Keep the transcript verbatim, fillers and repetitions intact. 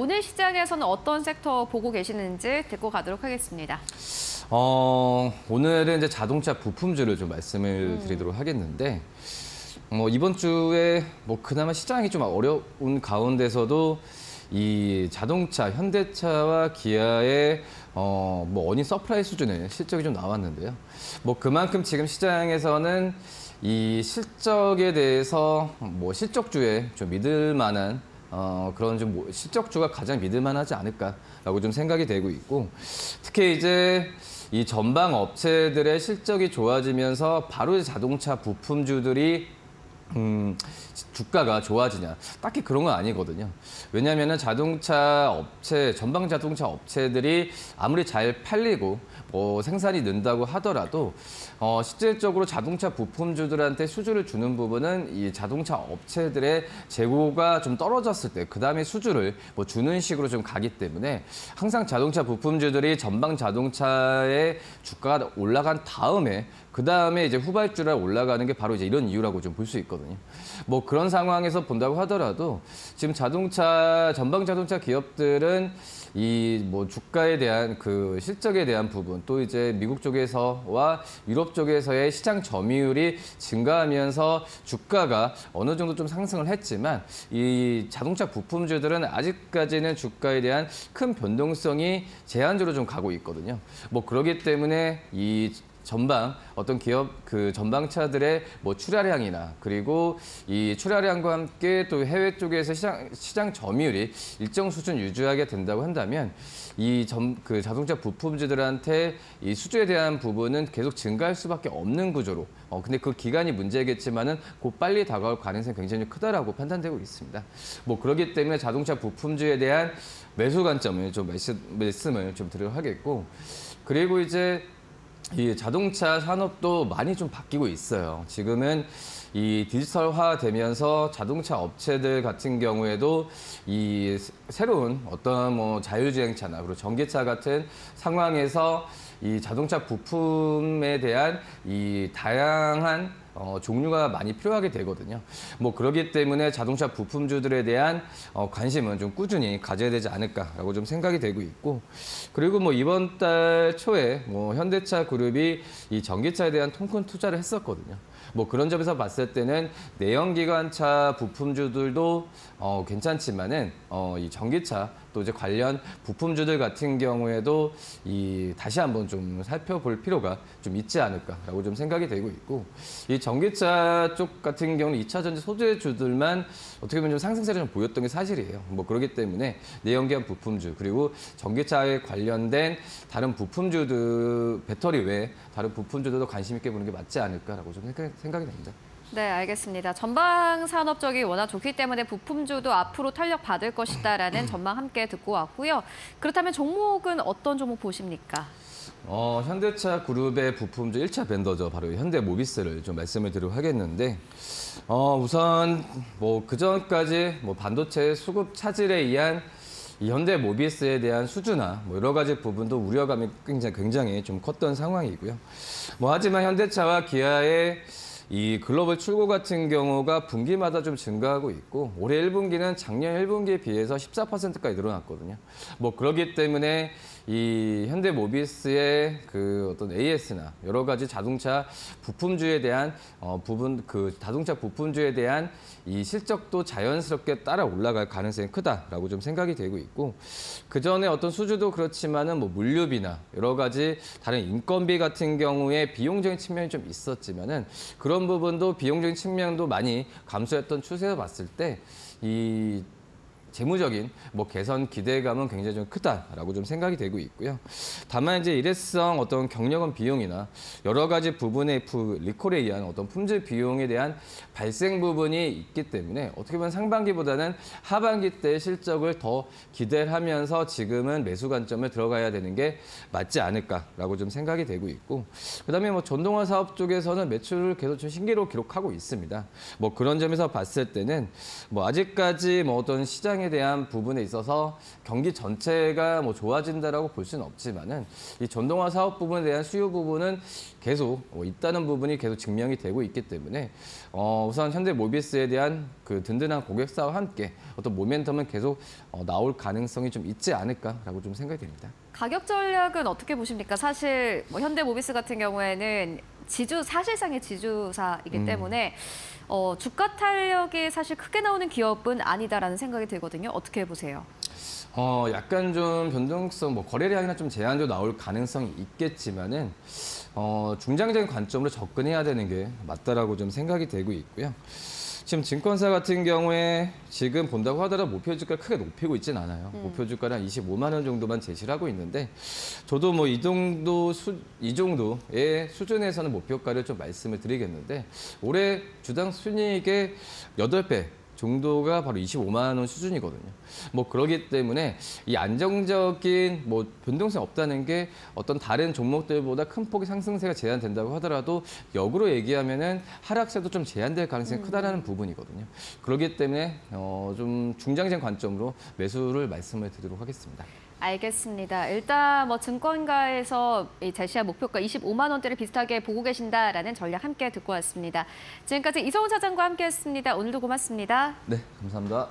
오늘 시장에서는 어떤 섹터 보고 계시는지 듣고 가도록 하겠습니다. 어, 오늘은 이제 자동차 부품주를 좀 말씀을 음. 드리도록 하겠는데, 뭐 이번 주에 뭐 그나마 시장이 좀 어려운 가운데서도 이 자동차, 현대차와 기아의 어, 뭐 어닝 서프라이즈 수준의 실적이 좀 나왔는데요. 뭐 그만큼 지금 시장에서는 이 실적에 대해서 뭐 실적주에 좀 믿을 만한 어, 그런 좀 실적주가 가장 믿을만하지 않을까라고 좀 생각이 되고 있고, 특히 이제 이 전방 업체들의 실적이 좋아지면서 바로 자동차 부품주들이 음, 주가가 좋아지냐, 딱히 그런 건 아니거든요. 왜냐하면 자동차 업체, 전방 자동차 업체들이 아무리 잘 팔리고 뭐 생산이 는다고 하더라도 어, 실질적으로 자동차 부품주들한테 수주를 주는 부분은 이 자동차 업체들의 재고가 좀 떨어졌을 때 그 다음에 수주를 뭐 주는 식으로 좀 가기 때문에 항상 자동차 부품주들이 전방 자동차의 주가가 올라간 다음에 그 다음에 이제 후발주라 올라가는 게 바로 이제 이런 이유라고 좀 볼 수 있거든요. 뭐 그런 상황에서 본다고 하더라도 지금 자동차, 전방 자동차 기업들은 이 뭐 주가에 대한 그 실적에 대한 부분, 또 이제 미국 쪽에서와 유럽 쪽에서의 시장 점유율이 증가하면서 주가가 어느 정도 좀 상승을 했지만 이 자동차 부품주들은 아직까지는 주가에 대한 큰 변동성이 제한적으로 좀 가고 있거든요. 뭐 그러기 때문에 이 전방 어떤 기업 그 전방차들의 뭐 출하량이나 그리고 이 출하량과 함께 또 해외 쪽에서 시장 시장 점유율이 일정 수준 유지하게 된다고 한다면 이 전 그 자동차 부품주들한테 이 수주에 대한 부분은 계속 증가할 수밖에 없는 구조로. 어 근데 그 기간이 문제겠지만은 곧 빨리 다가올 가능성이 굉장히 크다라고 판단되고 있습니다. 뭐 그렇기 때문에 자동차 부품주에 대한 매수 관점을 좀 말씀, 말씀을 좀 드리도록 하겠고, 그리고 이제 이 자동차 산업도 많이 좀 바뀌고 있어요. 지금은 이 디지털화 되면서 자동차 업체들 같은 경우에도 이 새로운 어떤 뭐 자율주행차나 그리고 전기차 같은 상황에서 이 자동차 부품에 대한 이 다양한 어, 종류가 많이 필요하게 되거든요. 뭐 그러기 때문에 자동차 부품주들에 대한 어, 관심은 좀 꾸준히 가져야 되지 않을까라고 좀 생각이 되고 있고, 그리고 뭐 이번 달 초에 뭐 현대차 그룹이 이 전기차에 대한 통큰 투자를 했었거든요. 뭐 그런 점에서 봤을 때는 내연기관차 부품주들도 어, 괜찮지만은 어, 이 전기차 또 이제 관련 부품주들 같은 경우에도 이 다시 한번 좀 살펴볼 필요가 좀 있지 않을까라고 좀 생각이 되고 있고, 이 전기차 쪽 같은 경우는 이차전지 소재주들만 어떻게 보면 좀 상승세를 좀 보였던 게 사실이에요. 뭐 그렇기 때문에 내연기관 부품주 그리고 전기차에 관련된 다른 부품주들, 배터리 외에 다른 부품주들도 관심 있게 보는 게 맞지 않을까라고 좀 생각, 생각이 됩니다. 네, 알겠습니다. 전방 산업 쪽이 워낙 좋기 때문에 부품주도 앞으로 탄력받을 것이다라는 전망 함께 듣고 왔고요. 그렇다면 종목은 어떤 종목 보십니까? 어, 현대차 그룹의 부품주 일차 벤더죠. 바로 현대모비스를 좀 말씀을 드리고 하겠는데, 어, 우선 뭐 그전까지 뭐 반도체 수급 차질에 의한 이 현대모비스에 대한 수주나 뭐 여러 가지 부분도 우려감이 굉장히, 굉장히 좀 컸던 상황이고요. 뭐 하지만 현대차와 기아의 이 글로벌 출고 같은 경우가 분기마다 좀 증가하고 있고, 올해 일 분기는 작년 일 분기에 비해서 십사 퍼센트까지 늘어났거든요. 뭐 그러기 때문에 이 현대모비스의 그 어떤 에이에스나 여러 가지 자동차 부품주에 대한 어 부분 그 자동차 부품주에 대한 이 실적도 자연스럽게 따라 올라갈 가능성이 크다라고 좀 생각이 되고 있고, 그 전에 어떤 수주도 그렇지만은 뭐 물류비나 여러 가지 다른 인건비 같은 경우에 비용적인 측면이 좀 있었지만은 그런 그런 부분도 비용적인 측면도 많이 감소했던 추세를 봤을 때 이 재무적인 뭐 개선 기대감은 굉장히 좀 크다라고 좀 생각이 되고 있고요. 다만 이제 일회성 어떤 경력원 비용이나 여러 가지 부분의 리콜에 의한 어떤 품질 비용에 대한 발생 부분이 있기 때문에 어떻게 보면 상반기보다는 하반기 때 실적을 더 기대하면서 지금은 매수 관점에 들어가야 되는 게 맞지 않을까라고 좀 생각이 되고 있고, 그다음에 뭐 전동화 사업 쪽에서는 매출을 계속 좀 신기록 기록하고 있습니다. 뭐 그런 점에서 봤을 때는 뭐 아직까지 뭐 어떤 시장 시장에 대한 부분에 있어서 경기 전체가 뭐 좋아진다라고 볼 수는 없지만은 이 전동화 사업 부분에 대한 수요 부분은 계속 뭐 있다는 부분이 계속 증명이 되고 있기 때문에 어, 우선 현대모비스에 대한 그 든든한 고객사와 함께 어떤 모멘텀은 계속 어, 나올 가능성이 좀 있지 않을까라고 좀 생각이 됩니다. 가격 전략은 어떻게 보십니까? 사실 뭐 현대모비스 같은 경우에는 지주 사실상의 지주사이기 음. 때문에 어, 주가 탄력이 사실 크게 나오는 기업은 아니다라는 생각이 들거든요. 어떻게 보세요? 어, 약간 좀 변동성, 뭐 거래량이나 좀 제한도 나올 가능성이 있겠지만은 어, 중장기적인 관점으로 접근해야 되는 게 맞다라고 좀 생각이 되고 있고요. 지금 증권사 같은 경우에 지금 본다고 하더라도 목표 주가를 크게 높이고 있지는 않아요. 음. 목표 주가를 한 이십오만 원 정도만 제시를 하고 있는데 저도 뭐 이 정도 수, 이 정도의 수준에서는 목표가를 좀 말씀을 드리겠는데 올해 주당 순이익의 여덟 배 정도가 바로 이십오만 원 수준이거든요. 뭐 그러기 때문에 이 안정적인 뭐 변동성이 없다는 게 어떤 다른 종목들보다 큰 폭의 상승세가 제한된다고 하더라도 역으로 얘기하면은 하락세도 좀 제한될 가능성이 크다라는 음. 부분이거든요. 그러기 때문에 어 좀 중장기적인 관점으로 매수를 말씀을 드리도록 하겠습니다. 알겠습니다. 일단 뭐 증권가에서 이 제시한 목표가 이십오만 원대를 비슷하게 보고 계신다라는 전략 함께 듣고 왔습니다. 지금까지 이성웅 차장과 함께했습니다. 오늘도 고맙습니다. 네, 감사합니다.